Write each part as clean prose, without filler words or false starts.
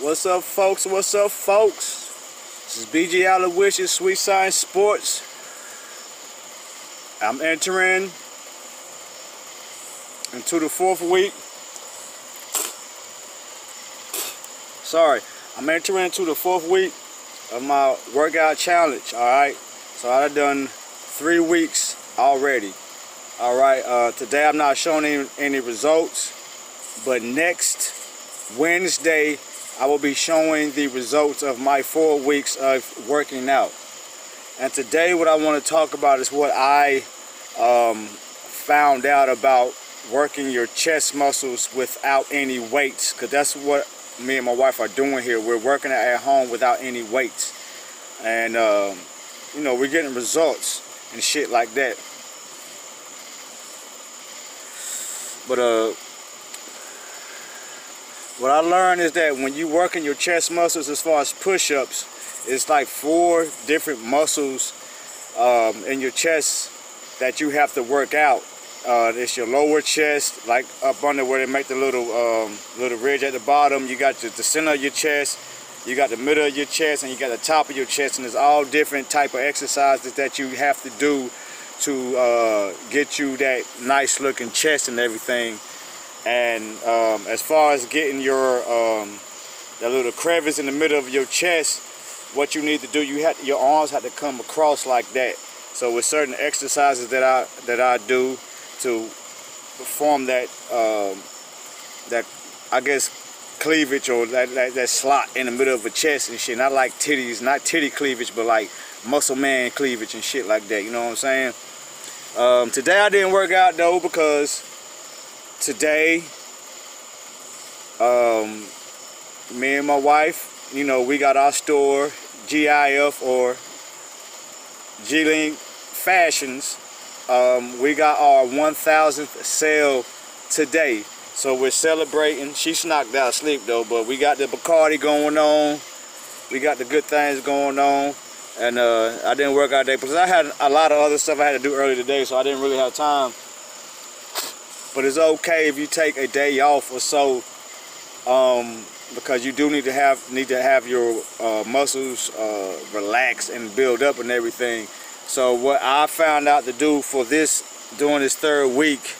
What's up, folks? What's up, folks? This is BG Aloysius, Sweet Science Sports. I'm entering into the fourth week. I'm entering into the fourth week of my workout challenge. All right, so I've done 3 weeks already. All right, today I'm not showing any results, but next Wednesday I will be showing the results of my 4 weeks of working out. And today what I want to talk about is what I found out about working your chest muscles without any weights, because that's what me and my wife are doing here. We're working at home without any weights, and you know, we're getting results and shit like that. But what I learned is that when you work in your chest muscles, as far as push-ups, it's like 4 different muscles in your chest that you have to work out. It's your lower chest, like up under where they make the little ridge at the bottom. You got the center of your chest, you got the middle of your chest, and you got the top of your chest. And there's all different type of exercises that you have to do to get you that nice looking chest and everything. And as far as getting your that little crevice in the middle of your chest, what you need to do, your arms have to come across like that. So with certain exercises that I do to perform that, I guess, cleavage, or that slot in the middle of a chest and shit. Not like titties, not titty cleavage, but like muscle man cleavage and shit like that, you know what I'm saying? Today I didn't work out though, because today, me and my wife, you know, we got our store, GIF or G-Link Fashions. We got our 1000th sale today, so we're celebrating. She's knocked out asleep though, but we got the Bacardi going on, we got the good things going on. And I didn't work out today because I had a lot of other stuff I had to do early today, so I didn't really have time. But it's okay if you take a day off or so, because you do need to have your muscles relax and build up and everything. So what I found out to do for this, during this 3rd week,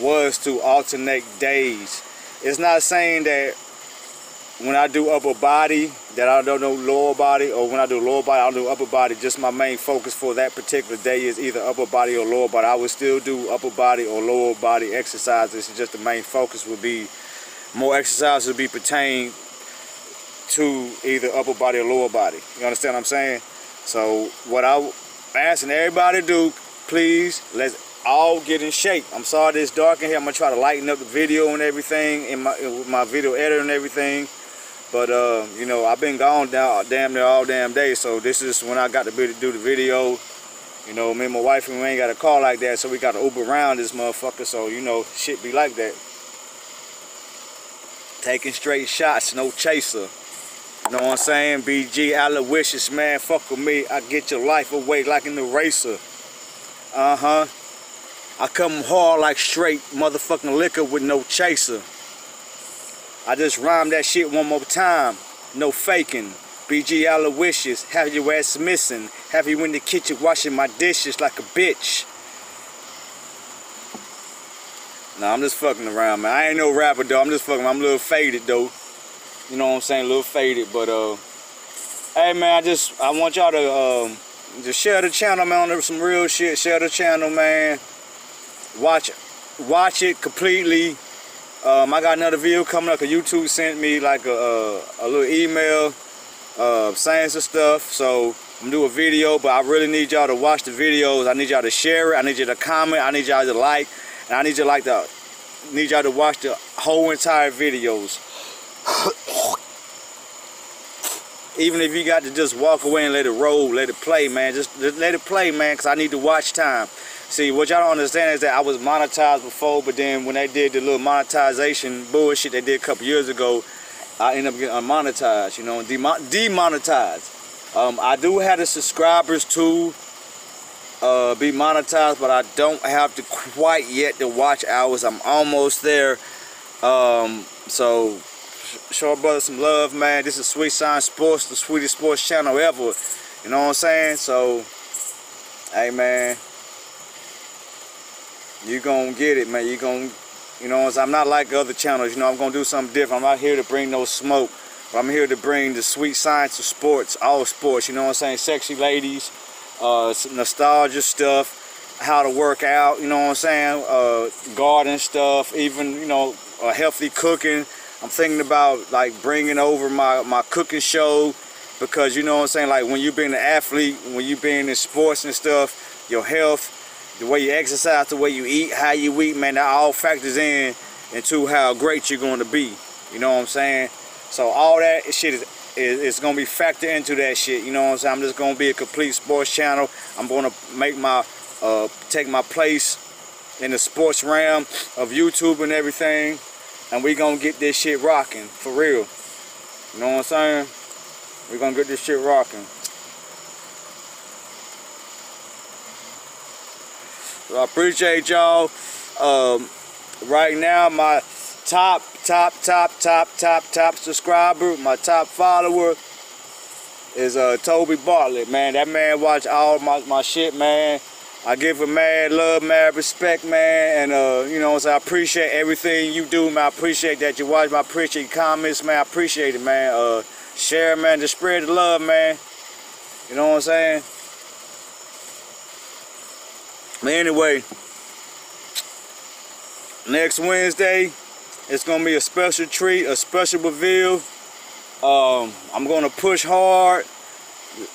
was to alternate days. It's not saying that when I do upper body that I don't do lower body, or when I do lower body I don't do upper body. Just my main focus for that particular day is either upper body or lower body. I would still do upper body or lower body exercises. It's just the main focus would be, more exercises would be pertained to either upper body or lower body. You understand what I'm saying? So what I'm asking everybody to do, please, let's all get in shape. I'm sorry it's dark in here. I'm gonna try to lighten up the video and everything, in my video editor and everything. But you know, I've been gone down damn near all damn day, so this is when I got to be to do the video. You know, me and my wife, and we ain't got a car like that, so we got to Uber around this motherfucker. So you know, shit be like that. Taking straight shots, no chaser. You know what I'm saying? BG Aloysius, man, fuck with me. I get your life away like an eraser. I come hard like straight motherfucking liquor with no chaser. I just rhymed that shit one more time. No faking. BG Aloysius, have your ass missing. Have you in the kitchen washing my dishes like a bitch. Nah, I'm just fucking around, man. I ain't no rapper though. I'm just fucking around. I'm a little faded though. You know what I'm saying? A little faded, but hey man, I want y'all to just share the channel, man, on some real shit. Share the channel, man. Watch it completely. I got another video coming up, 'cause YouTube sent me like a little email saying some stuff, so I'm gonna do a video. But I really need y'all to watch the videos. I need y'all to share it. I need you to comment. I need y'all to like, and I need you like the need y'all to watch the whole entire videos. Even if you got to just walk away and let it roll, let it play, man. Just let it play, man, 'cause I need the watch time. See, what y'all don't understand is that I was monetized before, but then when they did the little monetization bullshit they did a couple years ago, I ended up getting unmonetized, you know, and demonetized. I do have the subscribers to be monetized, but I don't have to quite yet the watch hours. I'm almost there. So show our brother some love, man. This is Sweet Science Sports, the sweetest sports channel ever. You know what I'm saying? So, hey, man, you gonna get it, man. You gonna, you know, I'm not like other channels. You know, I'm gonna do something different. I'm not here to bring no smoke. But I'm here to bring the sweet science of sports, all sports. You know what I'm saying? Sexy ladies, nostalgia stuff, how to work out, you know what I'm saying, garden stuff, even, you know, healthy cooking. I'm thinking about, like, bringing over my cooking show because, you know what I'm saying, like, when you've been an athlete, when you've been in sports and stuff, your health, the way you exercise, the way you eat, how you eat, man, that all factors into how great you're going to be, you know what I'm saying? So all that shit is going to be factored into that shit, you know what I'm saying? I'm just going to be a complete sports channel. I'm going to make my... take my place in the sports realm of YouTube and everything, and we gonna get this shit rocking for real. You know what I'm saying? We gonna get this shit rocking. So I appreciate y'all. Right now, my top subscriber, my top follower is Toby Bartlett. Man, that man watch all my shit, man. I give him mad love, mad respect, man, and you know, so I appreciate everything you do, man. I appreciate that you watch, man. I appreciate your comments, man. I appreciate it, man. Share, man. Just spread the love, man. You know what I'm saying? But anyway, next Wednesday, it's gonna be a special treat, a special reveal. I'm gonna push hard.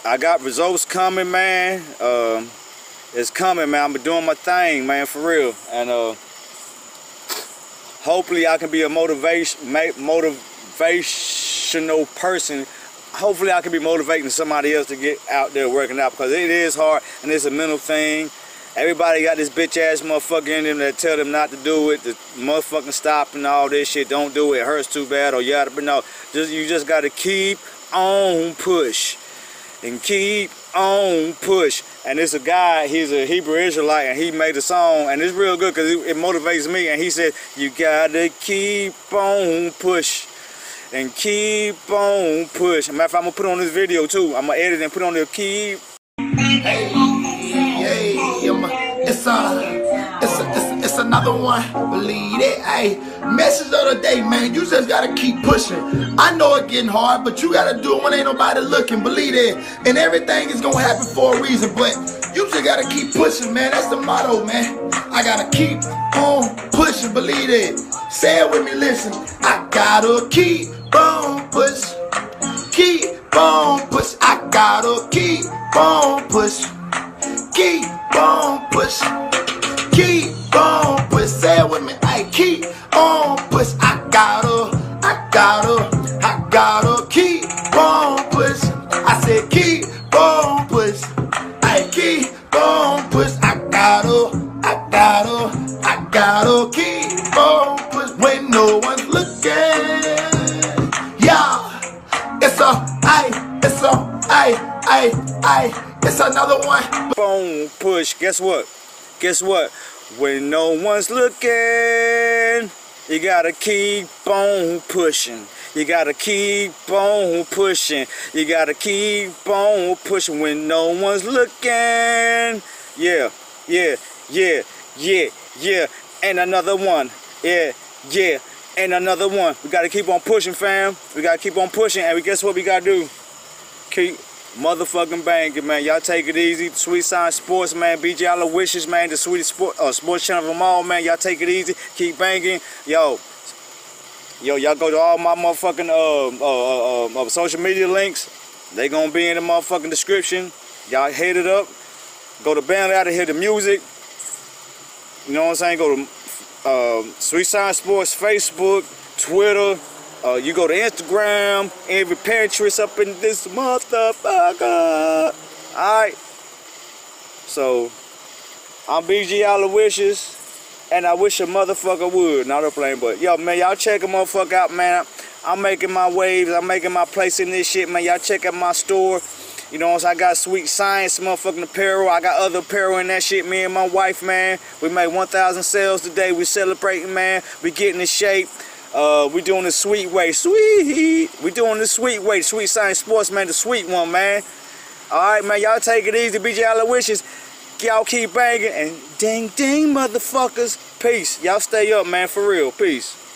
I got results coming, man. It's coming, man. I'm doing my thing, man, for real. And hopefully I can be a motivational person. Hopefully I can be motivating somebody else to get out there working out, because it is hard and it's a mental thing. Everybody got this bitch ass motherfucker in them that tell them not to do it, the motherfucking stop and all this shit. Don't do it. It hurts too bad or yada. But no, you just gotta keep on push. And keep on push. And it's a guy, he's a Hebrew Israelite, and he made a song, and it's real good because it motivates me. And he said, you gotta keep on push and keep on push. Matter of fact, I'm gonna put on this video too. I'm gonna edit and put on the keep. Hey, hey, it's another one. Believe it. Hey, message of the day, man. You just gotta keep pushing. I know it getting hard, but you gotta do it when ain't nobody looking. Believe it. And everything is gonna happen for a reason, but you just gotta keep pushing, man. That's the motto, man. I gotta keep on pushing. Believe it. Say it with me, listen. I gotta keep on push. Keep on push. I gotta keep on push. Keep on push. Keep on push. Say it with me. I keep on push. I gotta keep on push. I said keep on push. I keep on push. I gotta keep on push when no one's looking. Yeah, it's another one. Phone push. Guess what? When no one's looking. You gotta keep on pushing. You gotta keep on pushing. You gotta keep on pushing when no one's looking. Yeah. And another one. Yeah. And another one. We gotta keep on pushing, fam. We gotta keep on pushing. And guess what we gotta do? Keep motherfucking banging, man. Y'all take it easy. Sweet Science Sports, man. BG Aloysius, man. The sweetest sports channel of them all, man. Y'all take it easy. Keep banging. Yo, y'all go to all my motherfucking social media links. They gonna be in the motherfucking description. Y'all head it up. Go to BandLab to hear the music. You know what I'm saying? Go to Sweet Science Sports, Facebook, Twitter. You go to Instagram, every Pinterest up in this motherfucker. Alright. So, I'm BG Aloysius, and I wish a motherfucker would. Not a plane, but yo, man, y'all check a motherfucker out, man. I'm making my waves. I'm making my place in this shit, man. Y'all check out my store. You know, so I got Sweet Science motherfucking apparel. I got other apparel in that shit. Me and my wife, man. We made 1,000 sales today. We celebrating, man. We getting in shape. We doing the sweet way, sweet. We doing the sweet way, Sweet Science Sports, man, the sweet one, man. All right, man, y'all take it easy. BG Aloysius, y'all keep banging, and ding, ding, motherfuckers. Peace. Y'all stay up, man, for real. Peace.